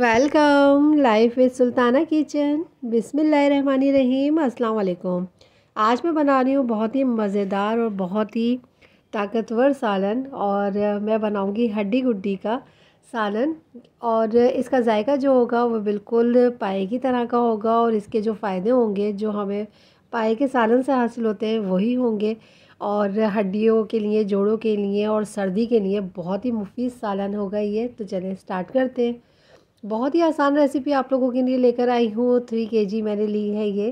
Welcome life with Sultana kitchen. बिस्मिल्लाहिर्रहमानिर्रहीम। अस्सलाम वालेकुम। आज मैं बना रही हूँ बहुत ही मज़ेदार और बहुत ही ताकतवर सालन, और मैं बनाऊँगी हड्डी गुड्डी का सालन। और इसका जायका जो होगा वो बिल्कुल पाए की तरह का होगा, और इसके जो फ़ायदे होंगे जो हमें पाए के सालन से हासिल होते हैं वही होंगे, और हड्डियों के लिए, जोड़ों के लिए और सर्दी के लिए बहुत ही मुफीद सालन होगा ये। तो चलें स्टार्ट करते हैं। बहुत ही आसान रेसिपी आप लोगों के लिए लेकर आई हूँ। 3 kg मैंने ली है ये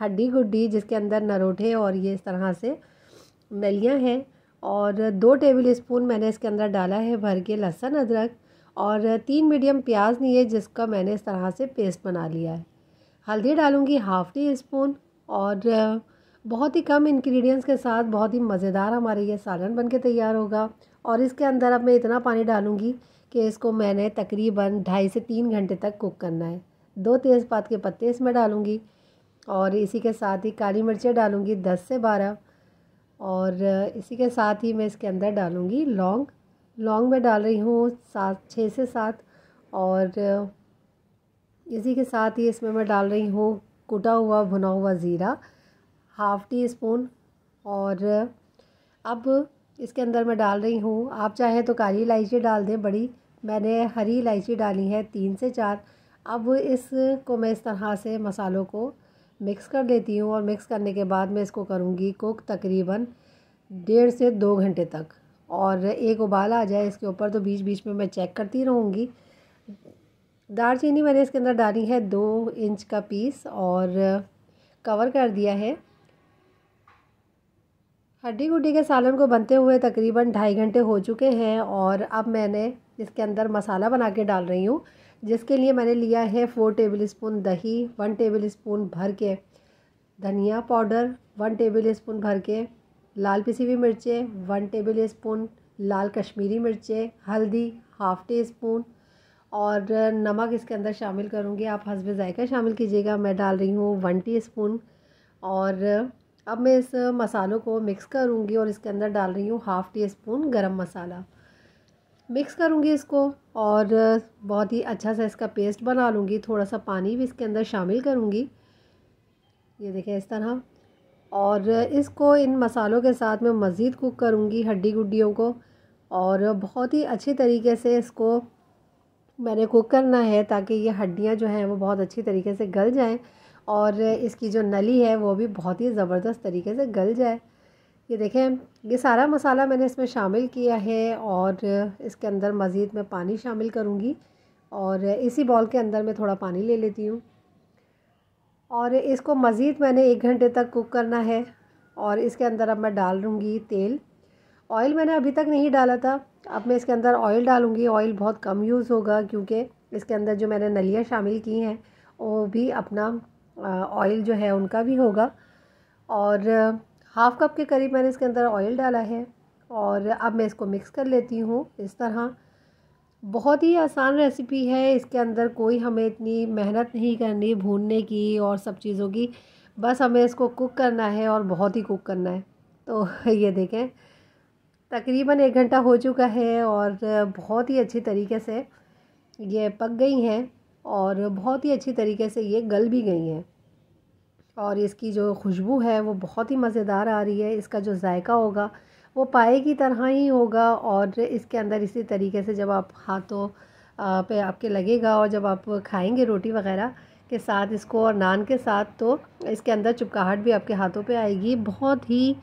हड्डी गुड्डी, जिसके अंदर नरोठे और ये इस तरह से नलियाँ हैं, और 2 टेबल स्पून मैंने इसके अंदर डाला है भर के लहसुन अदरक, और 3 मीडियम प्याज लिए जिसका मैंने इस तरह से पेस्ट बना लिया है। हल्दी डालूँगी ½ टी स्पून, और बहुत ही कम इंग्रेडिएंट्स के साथ बहुत ही मज़ेदार हमारे ये सालन बनके तैयार होगा। और इसके अंदर अब मैं इतना पानी डालूँगी कि इसको मैंने तकरीबन 2.5 से 3 घंटे तक कुक करना है। 2 तेज़पात के पत्ते इसमें डालूँगी, और इसी के साथ ही काली मिर्चें डालूँगी 10 से 12, और इसी के साथ ही मैं इसके अंदर डालूँगी लौंग। लौंग मैं डाल रही हूँ 6 से 7, और इसी के साथ ही इसमें मैं डाल रही हूँ कुटा हुआ भुना हुआ ज़ीरा ½ टी स्पून, और अब इसके अंदर मैं डाल रही हूँ, आप चाहें तो काली इलायची डाल दें बड़ी, मैंने हरी इलायची डाली है 3 से 4। अब इसको मैं इस तरह से मसालों को मिक्स कर लेती हूँ, और मिक्स करने के बाद मैं इसको करूँगी कुक तकरीबन 1.5 से 2 घंटे तक, और एक उबाल आ जाए इसके ऊपर तो बीच बीच में मैं चेक करती रहूँगी। दालचीनी मैंने इसके अंदर डाली है 2 इंच का पीस, और कवर कर दिया है। हड्डी गुड्डी के सालन को बनते हुए तकरीबन 2.5 घंटे हो चुके हैं, और अब मैंने इसके अंदर मसाला बना के डाल रही हूँ, जिसके लिए मैंने लिया है 4 टेबल स्पून दही, 1 टेबल स्पून भर के धनिया पाउडर, 1 टेबल स्पून भर के लाल पिसी हुई मिर्चें, 1 टेबल स्पून लाल कश्मीरी मिर्चें, हल्दी ½ टी स्पून, और नमक इसके अंदर शामिल करूँगी, आप हस्ब जायका शामिल कीजिएगा। मैं डाल रही हूँ 1 टी स्पून, और अब मैं इस मसालों को मिक्स करूँगी, और इसके अंदर डाल रही हूँ ½ टी स्पून गरम मसाला। मिक्स करूँगी इसको, और बहुत ही अच्छा सा इसका पेस्ट बना लूँगी। थोड़ा सा पानी भी इसके अंदर शामिल करूँगी, ये देखें इस तरह, और इसको इन मसालों के साथ मैं मज़ीद कुक करूँगी हड्डी गुड्डियों को, और बहुत ही अच्छे तरीके से इसको मैंने कुक करना है ताकि ये हड्डियाँ जो हैं वो बहुत अच्छी तरीके से गल जाएँ, और इसकी जो नली है वो भी बहुत ही ज़बरदस्त तरीके से गल जाए। ये देखें, ये सारा मसाला मैंने इसमें शामिल किया है, और इसके अंदर मज़ीद मैं पानी शामिल करूँगी, और इसी बॉल के अंदर मैं थोड़ा पानी ले लेती हूँ, और इसको मज़ीद मैंने 1 घंटे तक कुक करना है। और इसके अंदर अब मैं डाल लूँगी तेल। ऑयल मैंने अभी तक नहीं डाला था, अब मैं इसके अंदर ऑयल डालूँगी। ऑयल बहुत कम यूज़ होगा, क्योंकि इसके अंदर जो मैंने नलियाँ शामिल की हैं वो भी अपना ऑयल जो है उनका भी होगा, और ½ कप के करीब मैंने इसके अंदर ऑयल डाला है। और अब मैं इसको मिक्स कर लेती हूँ इस तरह। बहुत ही आसान रेसिपी है, इसके अंदर कोई हमें इतनी मेहनत नहीं करनी भूनने की और सब चीज़ों की, बस हमें इसको कुक करना है, और बहुत ही कुक करना है। तो ये देखें तकरीबन 1 घंटा हो चुका है, और बहुत ही अच्छी तरीके से ये पक गई हैं, और बहुत ही अच्छी तरीके से ये गल भी गई हैं, और इसकी जो खुशबू है वो बहुत ही मज़ेदार आ रही है। इसका जो जायका होगा वो पाए की तरह ही होगा, और इसके अंदर इसी तरीके से जब आप हाथों पे आपके लगेगा, और जब आप खाएंगे रोटी वग़ैरह के साथ इसको और नान के साथ, तो इसके अंदर चिपकाहट भी आपके हाथों पे आएगी। बहुत ही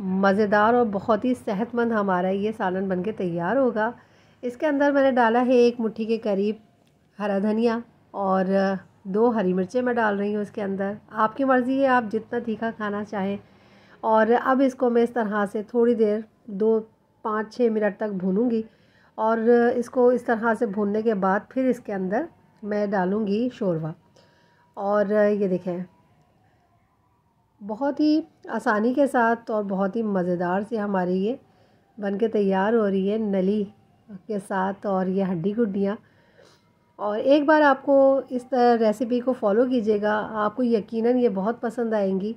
मज़ेदार और बहुत ही सेहतमंद हमारा ये सालन बन के तैयार होगा। इसके अंदर मैंने डाला है 1 मुट्ठी के करीब हरा धनिया, और 2 हरी मिर्चें मैं डाल रही हूँ इसके अंदर। आपकी मर्ज़ी है, आप जितना तीखा खाना चाहें। और अब इसको मैं इस तरह से थोड़ी देर 5-6 मिनट तक भूनूंगी, और इसको इस तरह से भूनने के बाद फिर इसके अंदर मैं डालूंगी शोरवा। और ये देखें बहुत ही आसानी के साथ और बहुत ही मज़ेदार से हमारी ये बनके तैयार हो रही है नली के साथ, और ये हड्डी गुड्डियाँ। और एक बार आपको इस रेसिपी को फॉलो कीजिएगा, आपको यकीनन ये बहुत पसंद आएंगी,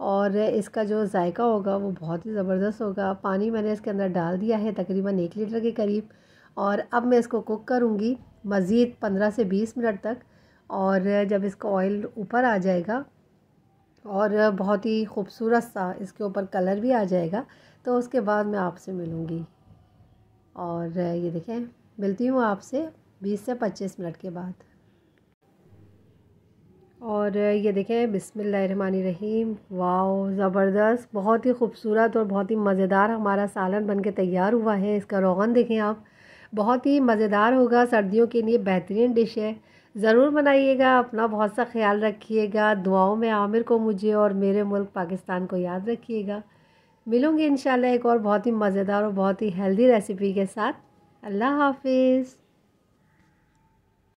और इसका जो जायका होगा वो बहुत ही ज़बरदस्त होगा। पानी मैंने इसके अंदर डाल दिया है तकरीबन 1 लीटर के करीब, और अब मैं इसको कुक करूँगी मज़ीद 15 से 20 मिनट तक। और जब इसका ऑयल ऊपर आ जाएगा और बहुत ही ख़ूबसूरत सा इसके ऊपर कलर भी आ जाएगा तो उसके बाद मैं आपसे मिलूँगी। और ये देखें, मिलती हूँ आपसे 20 से 25 मिनट के बाद। और ये देखें, बिस्मिल्लाहिर्रहमानिर्रहीम। वाओ, ज़बरदस्त, बहुत ही ख़ूबसूरत और बहुत ही मज़ेदार हमारा सालन बनके तैयार हुआ है। इसका रोगन देखें आप, बहुत ही मज़ेदार होगा, सर्दियों के लिए बेहतरीन डिश है। ज़रूर बनाइएगा। अपना बहुत सा ख्याल रखिएगा। दुआओं में आमिर को, मुझे और मेरे मुल्क पाकिस्तान को याद रखिएगा। मिलूँगी इंशाल्लाह एक और बहुत ही मज़ेदार और बहुत ही हेल्दी रेसिपी के साथ। अल्लाह हाफिज़।